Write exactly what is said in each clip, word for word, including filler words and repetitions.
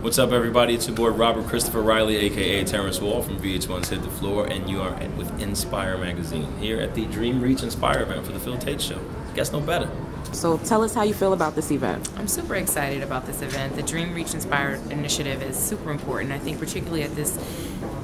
What's up, everybody? It's your boy Robert Christopher Riley, aka Terrence Wall from V H one's Hit the Floor, and you are with Inspire Magazine here at the Dream Reach Inspire event for the Phil Taitt Show. Guess no better. So tell us how you feel about this event. I'm super excited about this event. The Dream Reach Inspire initiative is super important, I think, particularly at this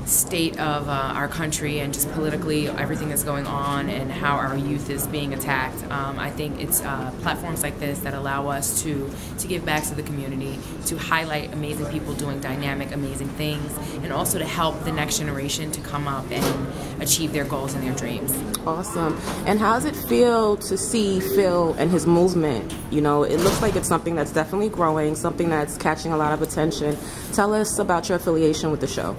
state of uh, our country and just politically everything that's going on and how our youth is being attacked. Um, I think it's uh, platforms like this that allow us to, to give back to the community, to highlight amazing people doing dynamic, amazing things, and also to help the next generation to come up and achieve their goals and their dreams. Awesome. And how does it feel to see Phil and his movement? You know, it looks like it's something that's definitely growing, something that's catching a lot of attention. Tell us about your affiliation with the show.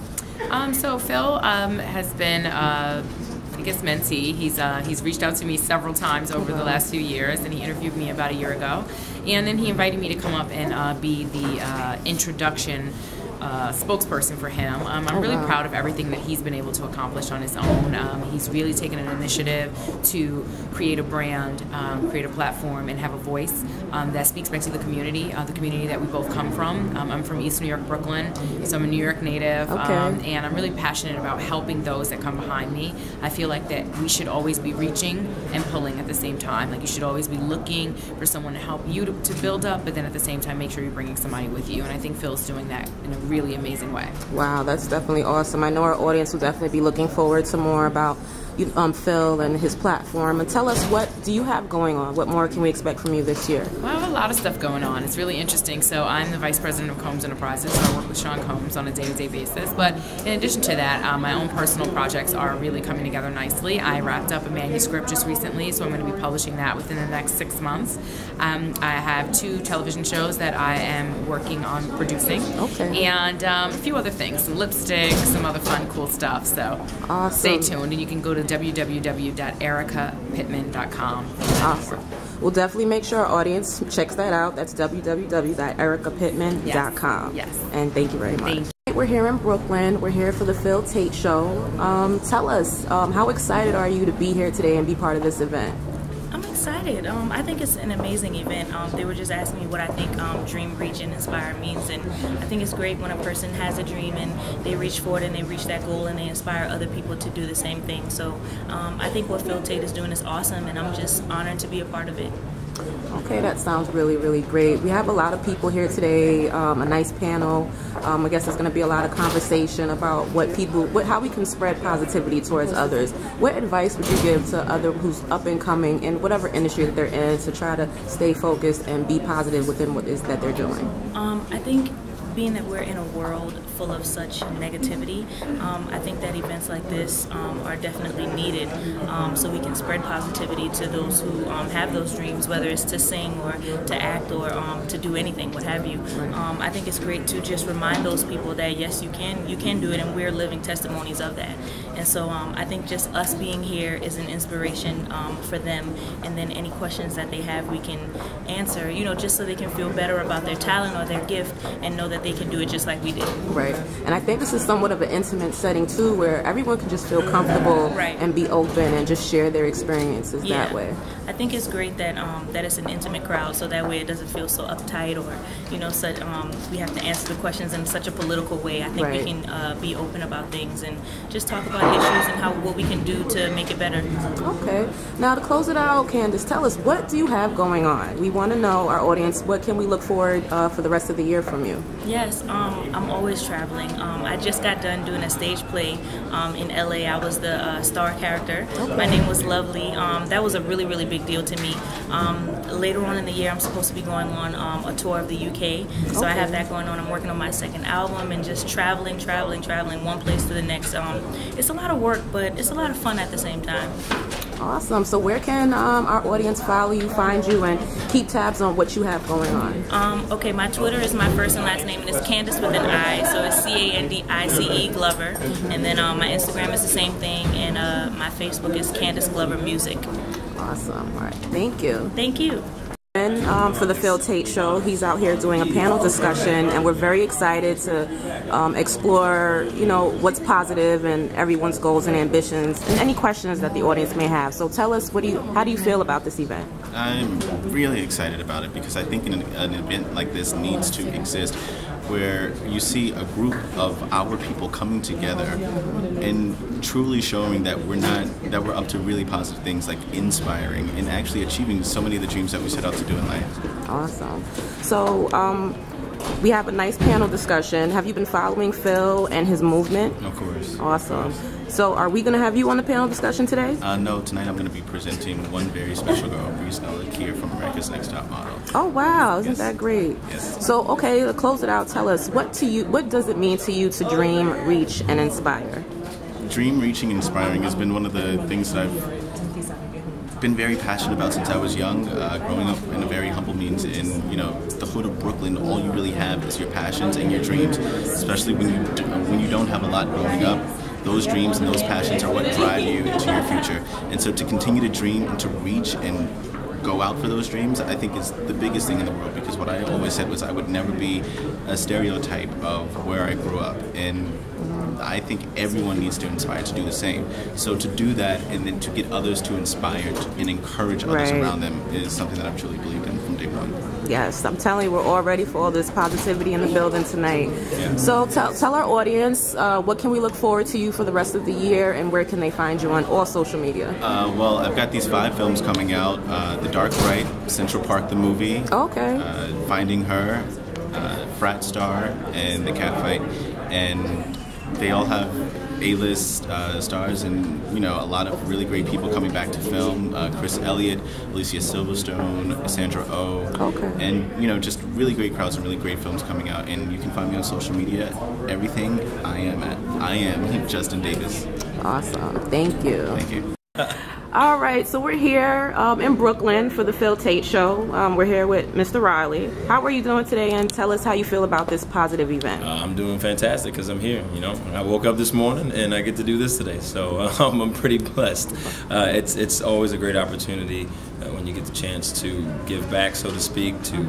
Um, so Phil um, has been, uh, I guess, mentee. He's uh, he's reached out to me several times over the last few years, and he interviewed me about a year ago. And then he invited me to come up and uh, be the uh, introduction Uh, spokesperson for him. Um, I'm really proud of everything that he's been able to accomplish on his own. Um, he's really taken an initiative to create a brand, um, create a platform, and have a voice um, that speaks back to the community, uh, the community that we both come from. Um, I'm from East New York, Brooklyn, so I'm a New York native, okay. um, and I'm really passionate about helping those that come behind me. I feel like that we should always be reaching and pulling at the same time. Like, you should always be looking for someone to help you to, to build up, but then at the same time make sure you're bringing somebody with you, and I think Phil's doing that in a really amazing way. Wow, that's definitely awesome. I know our audience will definitely be looking forward to more about um, Phil and his platform. And tell us, what do you have going on? What more can we expect from you this year? Well, I have a lot of stuff going on. It's really interesting. So I'm the Vice President of Combs Enterprises, so I work with Sean Combs on a day-to-day basis. But in addition to that, um, my own personal projects are really coming together nicely. I wrapped up a manuscript just recently, so I'm going to be publishing that within the next six months. Um, I have two television shows that I am working on producing. Okay. And um, a few other things, some lipstick, some other fun, cool stuff. So awesome. Stay tuned, and you can go to w w w dot erica pittman dot com. Awesome. We'll definitely make sure our audience checks that out. That's w w w dot erica pittman dot com. Yes. Yes. And thank you very much. Thank you. We're here in Brooklyn. We're here for the Phil Taitt Show. Um, tell us, um, how excited are you to be here today and be part of this event? I'm excited. Um, I think it's an amazing event. Um, they were just asking me what I think um, Dream, Reach, and Inspire means, and I think it's great when a person has a dream and they reach forward and they reach that goal and they inspire other people to do the same thing. So um, I think what Phil Taitt is doing is awesome, and I'm just honored to be a part of it. Okay, that sounds really, really great. We have a lot of people here today, um, a nice panel. Um, I guess there's going to be a lot of conversation about what people, what, how we can spread positivity towards others. What advice would you give to other who's up and coming in whatever industry that they're in to try to stay focused and be positive within what is that they're doing? Um, I think being that we're in a world full of such negativity, um, I think that events like this um, are definitely needed um, so we can spread positivity to those who um, have those dreams, whether it's to sing or to act or um, to do anything, what have you. Um, I think it's great to just remind those people that yes, you can, you can do it, and we're living testimonies of that. And so um, I think just us being here is an inspiration um, for them, and then any questions that they have we can answer, you know, just so they can feel better about their talent or their gift and know that they They can do it just like we did. Right. And I think this is somewhat of an intimate setting too, where everyone can just feel comfortable, right, and be open and just share their experiences, yeah, that way. I think it's great that um, that it's an intimate crowd, so that way it doesn't feel so uptight or, you know, such um, we have to answer the questions in such a political way. I think, right, we can uh, be open about things and just talk about issues and how what we can do to make it better. Okay. Now to close it out, Candice, tell us, what do you have going on? We want to know, our audience, what can we look forward uh, for the rest of the year from you? Yeah. Yes, um, I'm always traveling. Um, I just got done doing a stage play um, in L A. I was the uh, star character. My name was Lovely. Um, that was a really, really big deal to me. Um, later on in the year, I'm supposed to be going on um, a tour of the U K. So okay. I have that going on. I'm working on my second album and just traveling, traveling, traveling one place to the next. Um, it's a lot of work, but it's a lot of fun at the same time. Awesome. So where can um, our audience follow you, find you, and keep tabs on what you have going on? Um, okay, my Twitter is my first and last name, and it's Candice with an I, so it's C A N D I C E Glover. And then um, my Instagram is the same thing, and uh, my Facebook is Candice Glover Music. Awesome. All right. Thank you. Thank you. Um, for the Phil Taitt Show, he's out here doing a panel discussion, and we're very excited to um, explore, you know, what's positive and everyone's goals and ambitions, and any questions that the audience may have. So tell us, what do you, how do you feel about this event? I'm really excited about it because I think an, an event like this needs to exist. where you see a group of our people coming together and truly showing that we're not, that we're up to really positive things, like inspiring and actually achieving so many of the dreams that we set out to do in life. Awesome. So um, we have a nice panel discussion. Have you been following Phil and his movement? Of course. Awesome. Of course. So are we going to have you on the panel discussion today? Uh, no, tonight I'm going to be presenting one very special girl, Bre Scullark, here from America's Next Top Model. Oh wow, isn't yes. that great? Yes. So okay, to close it out, tell us, what to you, what does it mean to you to dream, reach, and inspire? Dream, reaching, and inspiring has been one of the things that I've been very passionate about since I was young, uh, growing up in a very humble means in, you know, the hood of Brooklyn. All you really have is your passions and your dreams, especially when you, when you don't have a lot growing up. Those dreams and those passions are what drive you into your future. And so to continue to dream and to reach and go out for those dreams, I think is the biggest thing in the world, because what I always said was I would never be a stereotype of where I grew up. And I think everyone needs to inspire to do the same. So to do that and then to get others to inspire and encourage others right. around them is something that I've truly believed in from day one. Yes, I'm telling you, we're all ready for all this positivity in the building tonight. Yeah. So tell, tell our audience, uh, what can we look forward to you for the rest of the year, and where can they find you on all social media? Uh, well, I've got these five films coming out, uh, The Dark Right, Central Park the movie, okay. uh, Finding Her, uh, Frat Star, and The Catfight. And they all have A-list uh, stars, and you know, a lot of really great people coming back to film. Uh, Chris Elliott, Alicia Silverstone, Sandra Oh, okay. and you know, just really great crowds and really great films coming out. And you can find me on social media. Everything I am at, I am Justin Davis. Awesome. Thank you. Thank you. All right, so we're here um, in Brooklyn for the Phil Taitt Show. Um, we're here with Mister Riley. How are you doing today, and tell us how you feel about this positive event? Uh, I'm doing fantastic because I'm here. You know, I woke up this morning and I get to do this today, so um, I'm pretty blessed. Uh, it's it's always a great opportunity uh, when you get the chance to give back, so to speak, to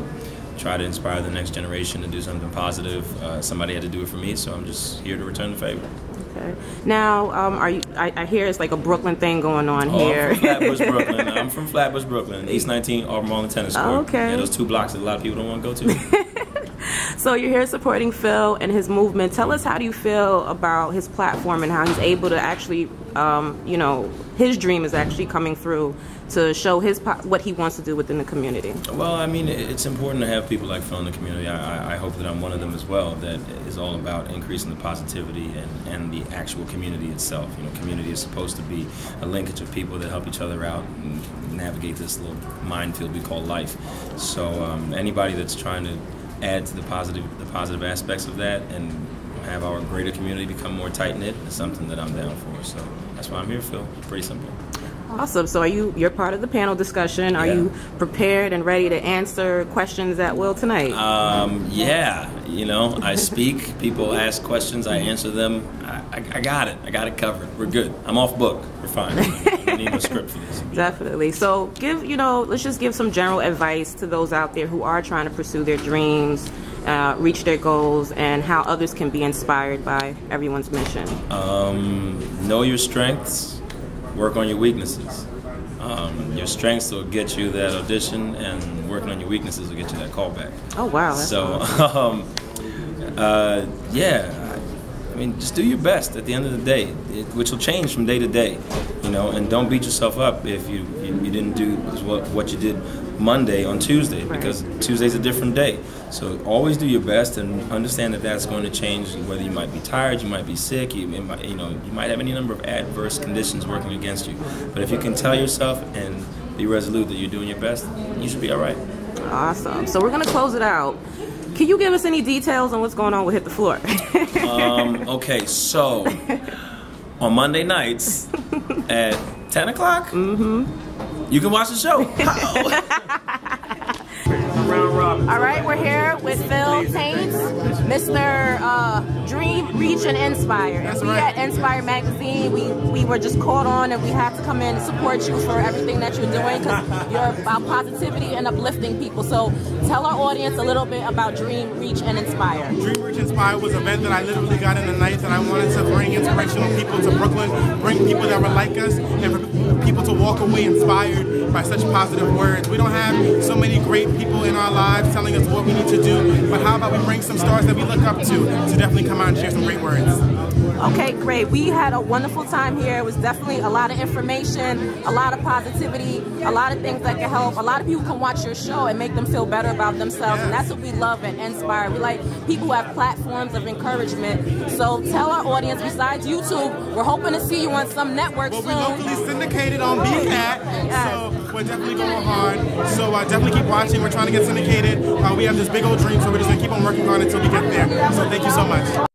try to inspire the next generation to do something positive. Uh, somebody had to do it for me, so I'm just here to return the favor. Okay. Now, um, are you, I, I hear it's like a Brooklyn thing going on oh, here. I'm from Flatbush, Brooklyn. I'm from Flatbush, Brooklyn. East nineteen, Auburn Tennis Court. Oh, okay. Yeah, those two blocks that a lot of people don't want to go to. So you're here supporting Phil and his movement. Tell us, how do you feel about his platform and how he's able to actually, um, you know, his dream is actually coming through to show his po what he wants to do within the community? Well, I mean, it's important to have people like Phil in the community. I, I hope that I'm one of them as well, that is all about increasing the positivity and, and the actual community itself. You know, community is supposed to be a linkage of people that help each other out and navigate this little minefield we call life. So um, anybody that's trying to add to the positive, the positive aspects of that and have our greater community become more tight-knit is something that I'm down for. So that's why I'm here, Phil. It's pretty simple. Awesome. So are you, you're part of the panel discussion. Are yeah. you prepared and ready to answer questions at will tonight? Um, yeah. You know, I speak. People ask questions. I answer them. I, I, I got it. I got it covered. We're good. I'm off book. We're fine. I don't need no script for this. Definitely. So give, you know, let's just give some general advice to those out there who are trying to pursue their dreams, uh, reach their goals, and how others can be inspired by everyone's mission. Um, know your strengths. Work on your weaknesses. Um, your strengths will get you that audition, and working on your weaknesses will get you that callback. Oh wow! That's so, awesome. um, uh, yeah, I mean, just do your best at the end of the day, it, which will change from day to day, you know. And don't beat yourself up if you you, you didn't do what what you did Monday on Tuesday, right. because Tuesday's a different day. So always do your best, and understand that that's going to change. Whether you might be tired, you might be sick, you, it might, you know, you might have any number of adverse conditions working against you. But if you can tell yourself and be resolute that you're doing your best, you should be all right. Awesome. So we're gonna close it out. Can you give us any details on what's going on with Hit the Floor? um, okay, so on Monday nights at ten o'clock, mm-hmm. you can watch the show. All right, we're here with Phil Taitt, Mister Uh, Dream, Reach, and Inspire. And we at Inspire Magazine, we, we were just called on, and we have to come in and support you for everything that you're doing, because you're about positivity and uplifting people. So tell our audience a little bit about Dream, Reach, and Inspire. Dream, Reach, Inspire was an event that I literally got in the night, and I wanted to bring inspirational people to Brooklyn, bring people that were like us, and for people to walk away inspired by such positive words. We don't have so many great people in our lives live telling us what we need to do, but how about we bring some stars that we look up to to definitely come out and share some great words. Okay, great. We had a wonderful time here. It was definitely a lot of information, a lot of positivity, a lot of things that can help. A lot of people can watch your show and make them feel better about themselves, yes. And that's what we love at Inspire. We like people who have platforms of encouragement. So tell our audience, besides YouTube, we're hoping to see you on some network well, soon. Well, we're locally syndicated on B NAP, yes. So we're definitely going hard. So uh, definitely keep watching. We're trying to get syndicated. Uh, we have this big old dream, so we're just going to keep on working on it until we get there. So thank you so much.